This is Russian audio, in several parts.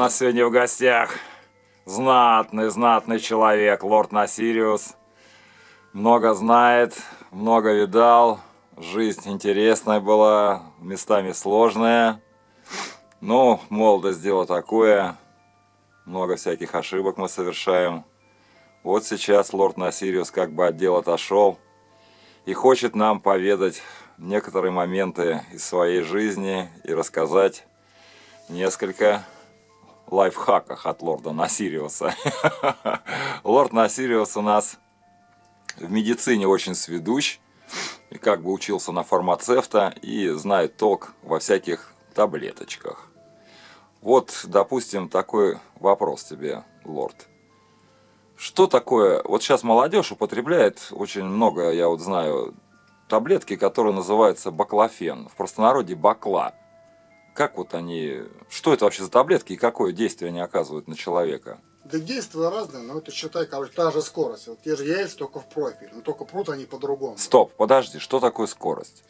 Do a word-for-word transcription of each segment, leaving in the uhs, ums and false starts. нас сегодня в гостях знатный-знатный человек, лорд Насириус. Много знает, много видал, жизнь интересная была, местами сложная. Ну, молодость дело такое, много всяких ошибок мы совершаем. Вот сейчас лорд Насириус как бы от дел отошел и хочет нам поведать некоторые моменты из своей жизни и рассказать несколько лайфхаках от лорда Насириуса. Лорд Насириус у нас в медицине очень сведущ, и как бы учился на фармацевта и знает толк во всяких таблеточках. Вот, допустим, такой вопрос тебе, лорд. Что такое, вот сейчас молодежь употребляет очень много, я вот знаю, таблетки, которые называются баклофен, в простонародье бакла. Как вот они, что это вообще за таблетки и какое действие они оказывают на человека? Да действия разные, но это, считай, короче, та же скорость. Вот те же яйца, только в профиль, но только прут они по-другому. Стоп, подожди, что такое скорость?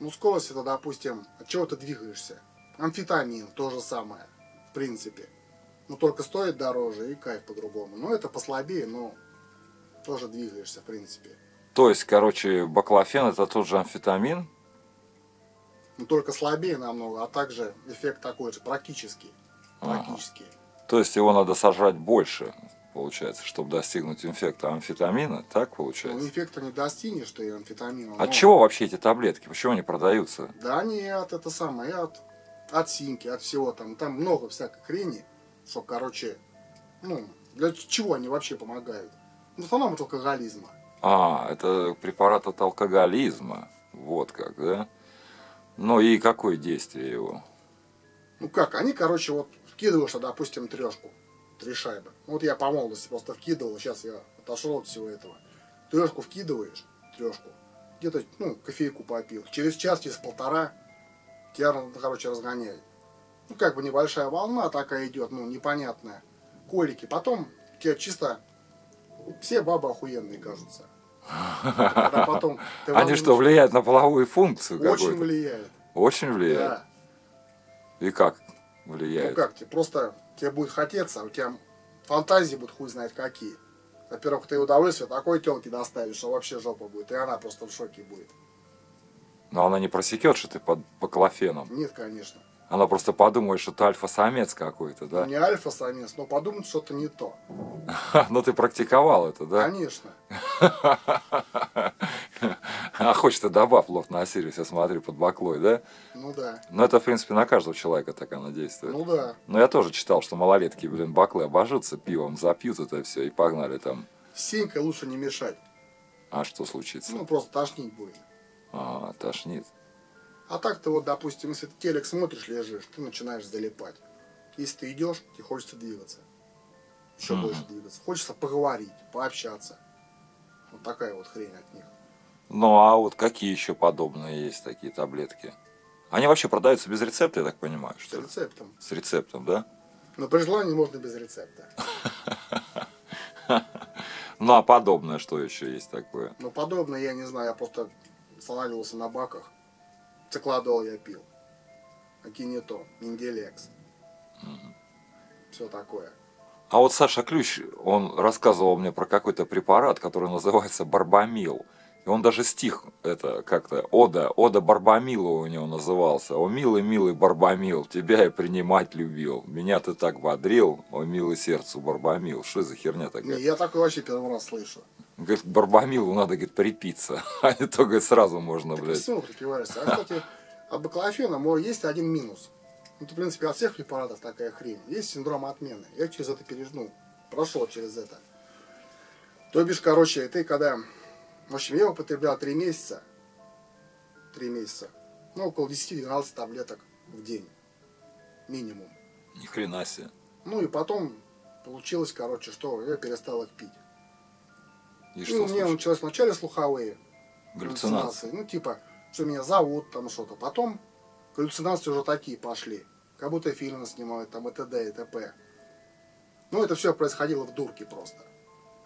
Ну, скорость это, допустим, от чего ты двигаешься. Амфетамин, то же самое, в принципе. Но только стоит дороже и кайф по-другому. Но это послабее, но тоже двигаешься, в принципе. То есть, короче, баклофен это тот же амфетамин? Ну, только слабее намного, а также эффект такой же, практически. практически. Ага. То есть его надо сожрать больше, получается, чтобы достигнуть эффекта амфетамина, так получается? Ну, эффекта не достигнешь, ты амфетамина. От но... чего вообще эти таблетки? Почему они продаются? Да не от, это самое, от, от синьки, от всего там. Там много всякой хрени, что, короче, ну, для чего они вообще помогают? В основном от алкоголизма. А, это препарат от алкоголизма, вот как, да? Ну и какое действие его? Ну как, они, короче, вот... Вкидываешь, допустим, трешку, три шайбы. Вот я по молодости просто вкидывал, сейчас я отошел от всего этого. Трешку вкидываешь, трешку, где-то, ну, кофейку попил. Через час, через полтора тебя, короче, разгоняет. Ну, как бы небольшая волна такая идет, ну, непонятная. Колики. Потом тебя чисто... Все бабы охуенные, кажутся. Они что, влияют на половую функцию? Очень влияет. Очень влияет? И как? Влияет. Ну как, тебе просто тебе будет хотеться, у тебя фантазии будут хуй знает какие. Во-первых, ты удовольствие такой телки доставишь, что вообще жопа будет, и она просто в шоке будет. Но она не просекет, что ты под баклофеном. Нет, конечно. Она просто подумает, что ты альфа-самец какой-то, да? Не альфа-самец, но подумает, что ты не то. Но ты практиковал это, да? Конечно. А хочешь-то добавь, лорд Насириус, я смотрю, под баклой, да? Ну да. Но это, в принципе, на каждого человека так она действует. Ну да. Но я тоже читал, что малолетки, блин, баклы обожутся, пивом запьют это все и погнали там. С синькой лучше не мешать. А что случится? Ну, просто тошнить будет. А, тошнит. А так ты вот, допустим, если ты телек смотришь, лежишь, ты начинаешь залипать. Если ты идешь, тебе хочется двигаться. Еще mm-hmm. больше двигаться. Хочется поговорить, пообщаться. Вот такая вот хрень от них. Ну, а вот какие еще подобные есть такие таблетки? Они вообще продаются без рецепта, я так понимаю? С что рецептом. Ли? С рецептом, да? Но при желании можно без рецепта. Ну, а подобное что еще есть такое? Ну, подобное я не знаю, я просто останавливался на баках. Циклодол я пил, акинетон, Нинделекс, угу. все такое. А вот Саша Ключ, он рассказывал мне про какой-то препарат, который называется барбамил. И он даже стих, это как-то, ода, ода барбамила у него назывался. «О, милый-милый барбамил, тебя я принимать любил, меня ты так бодрил, о, милый сердцу барбамил». Что за херня такая? Не, я такой вообще первый раз слышу. Говорит, барбамилу надо, говорит, припиться, а не то, говорит, сразу можно, так блядь. Ты припиваешься. А, кстати, от баклофена есть один минус. Это, в принципе, от всех препаратов такая хрень. Есть синдром отмены. Я через это пережну. Прошел через это. То бишь, короче, ты когда... В общем, я употреблял три месяца. три месяца. Ну, около десяти-двенадцати таблеток в день. Минимум. Ни хрена себе. Ну, и потом получилось, короче, что я перестал их пить. И ну, у меня началось вначале слуховые галлюцинации. Ну, типа, что меня зовут, там что-то. Потом галлюцинации уже такие пошли. Как будто фильмы снимают, там, и т.д., и т.п. Ну, это все происходило в дурке просто.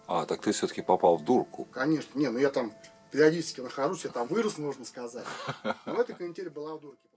А, так ты все-таки попал в дурку. Конечно. Не, ну я там периодически нахожусь, я там вырос, можно сказать. Но эта канитель была в дурке.